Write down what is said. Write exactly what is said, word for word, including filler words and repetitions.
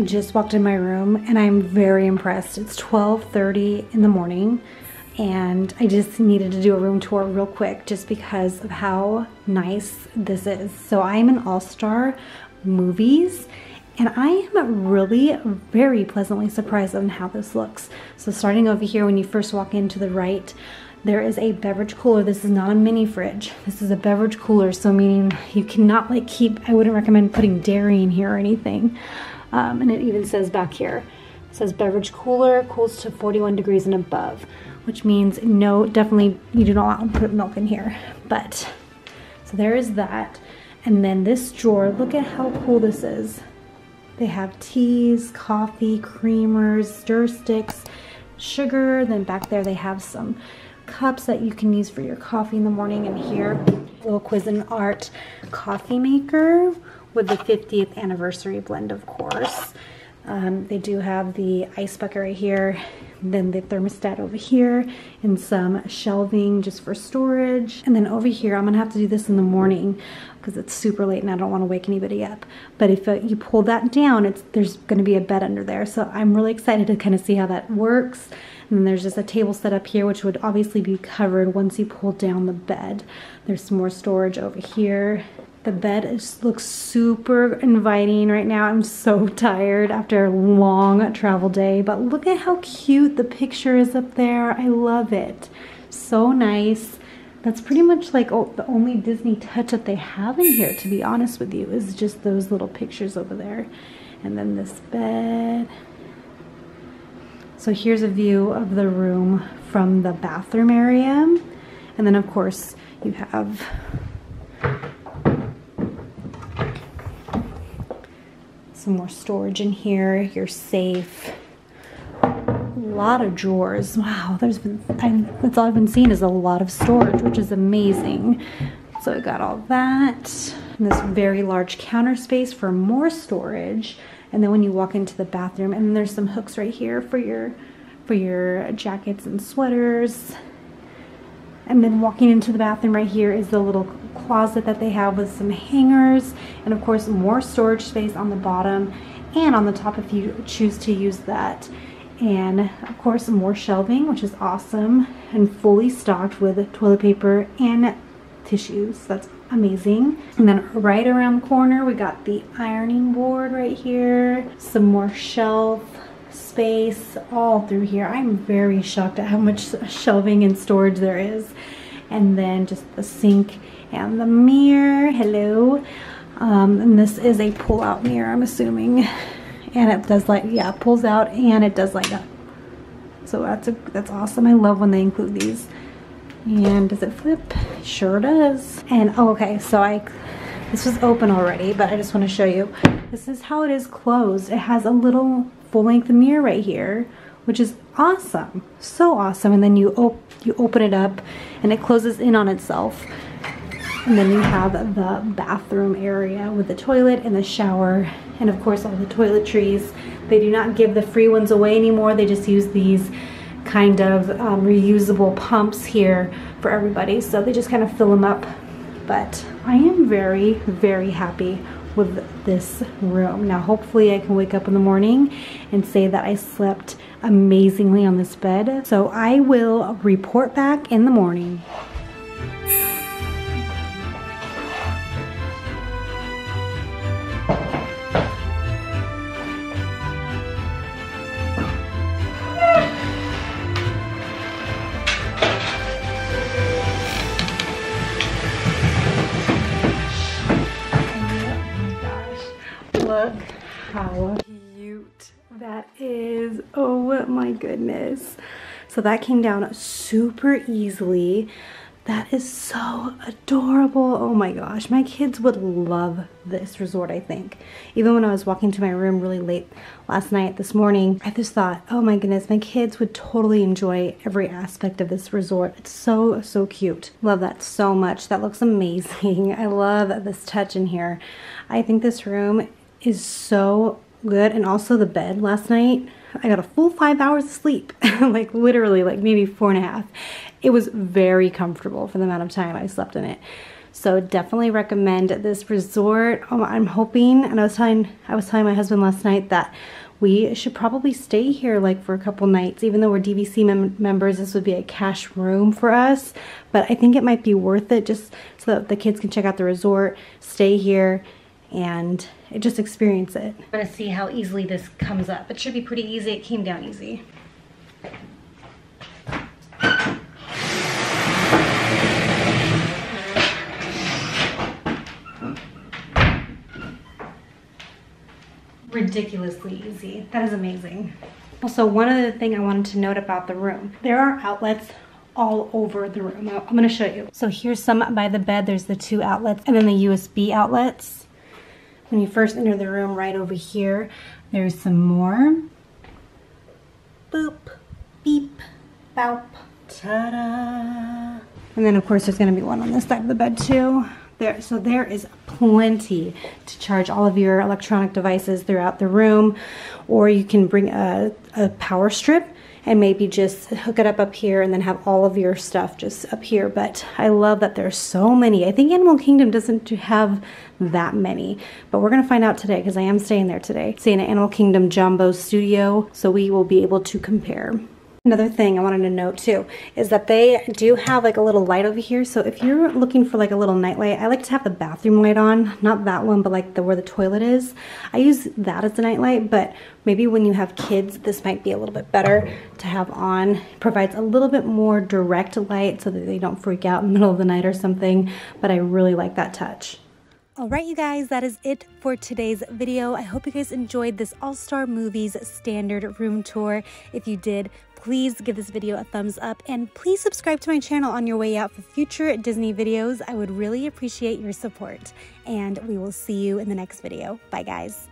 I just walked in my room and I'm very impressed. It's twelve thirty in the morning and I just needed to do a room tour real quick just because of how nice this is. So I'm in All Star Movies and I am really very pleasantly surprised on how this looks. So starting over here, when you first walk in to the right, there is a beverage cooler. This is not a mini fridge. This is a beverage cooler, so meaning you cannot like keep, I wouldn't recommend putting dairy in here or anything. Um, and it even says back here, it says beverage cooler cools to forty-one degrees and above, which means no, definitely you do not want to put milk in here. But, so there is that. And then this drawer, look at how cool this is. They have teas, coffee, creamers, stir sticks, sugar. Then back there they have some cups that you can use for your coffee in the morning, and here a little Cuisinart coffee maker with the fiftieth anniversary blend, of course. Um, they do have the ice bucket right here, then the thermostat over here, and some shelving just for storage. And then over here, I'm gonna have to do this in the morning because it's super late and I don't want to wake anybody up. But if you pull that down, it's there's gonna be a bed under there. So I'm really excited to kind of see how that works. And there's just a table set up here, which would obviously be covered once you pull down the bed. There's some more storage over here. The bed just looks super inviting right now. I'm so tired after a long travel day, but look at how cute the picture is up there. I love it. So nice. That's pretty much like oh, the only Disney touch that they have in here, to be honest with you, is just those little pictures over there. And then this bed. So here's a view of the room from the bathroom area. And then of course you have some more storage in here, your safe, a lot of drawers. Wow, there's been, I'm, that's all I've been seeing is a lot of storage, which is amazing. So I got all that, and this very large counter space for more storage. And then when you walk into the bathroom, and there's some hooks right here for your, for your jackets and sweaters. And then walking into the bathroom right here is the little closet that they have with some hangers. And of course, more storage space on the bottom and on the top if you choose to use that. And of course, more shelving, which is awesome, and fully stocked with toilet paper and tissues. That's amazing. And then right around the corner, we got the ironing board right here, some more shelf space all through here. I'm very shocked at how much shelving and storage there is. And then just the sink and the mirror. Hello. Um, and this is a pull-out mirror, I'm assuming. And it does light, yeah, it pulls out and it does light up. So that's a, that's awesome. I love when they include these. And does it flip? Sure does. And oh, okay, so I, this was open already, but I just want to show you. This is how it is closed. It has a little full-length mirror right here, which is awesome, so awesome. And then you op you open it up and it closes in on itself. And then you have the bathroom area with the toilet and the shower, and of course all the toiletries. They do not give the free ones away anymore. They just use these kind of um, reusable pumps here for everybody, so they just kind of fill them up. But I am very, very happy with this room. Now hopefully I can wake up in the morning and say that I slept amazingly on this bed. So I will report back in the morning. How cute that is. Oh my goodness. So that came down super easily. That is so adorable. Oh my gosh, my kids would love this resort, I think. Even when I was walking to my room really late last night, this morning, I just thought, oh my goodness, my kids would totally enjoy every aspect of this resort. It's so, so cute. Love that so much. That looks amazing. I love this touch in here. I think this room is so good. And also the bed last night, I got a full five hours of sleep, like literally like maybe four and a half. It was very comfortable for the amount of time I slept in it. So definitely recommend this resort. Um, I'm hoping, and I was telling I was telling my husband last night that we should probably stay here like for a couple nights. Even though we're D V C mem members, this would be a cash room for us. But I think it might be worth it just so that the kids can check out the resort, stay here, and just experience it. I'm gonna see how easily this comes up. It should be pretty easy. It came down easy. Ridiculously easy. That is amazing. Also, one other thing I wanted to note about the room. There are outlets all over the room. I'm going to show you. So here's some by the bed. There's the two outlets and then the U S B outlets. When you first enter the room, right over here, there's some more. Boop, beep, bop, ta-da. And then of course there's going to be one on this side of the bed too. There, so there is plenty to charge all of your electronic devices throughout the room, or you can bring a, a power strip and maybe just hook it up up here and then have all of your stuff just up here. But I love that there's so many. I think Animal Kingdom doesn't have that many, but we're gonna find out today because I am staying there today. Staying at Animal Kingdom Jumbo Studio, so we will be able to compare. Another thing I wanted to note too is that they do have like a little light over here. So if you're looking for like a little nightlight, I like to have the bathroom light on, not that one, but like the where the toilet is. I use that as a nightlight, but maybe when you have kids, this might be a little bit better to have on. It provides a little bit more direct light so that they don't freak out in the middle of the night or something, but I really like that touch. All right, you guys, that is it for today's video. I hope you guys enjoyed this All Star Movies standard room tour. If you did, please give this video a thumbs up and please subscribe to my channel on your way out for future Disney videos. I would really appreciate your support, and we will see you in the next video. Bye, guys.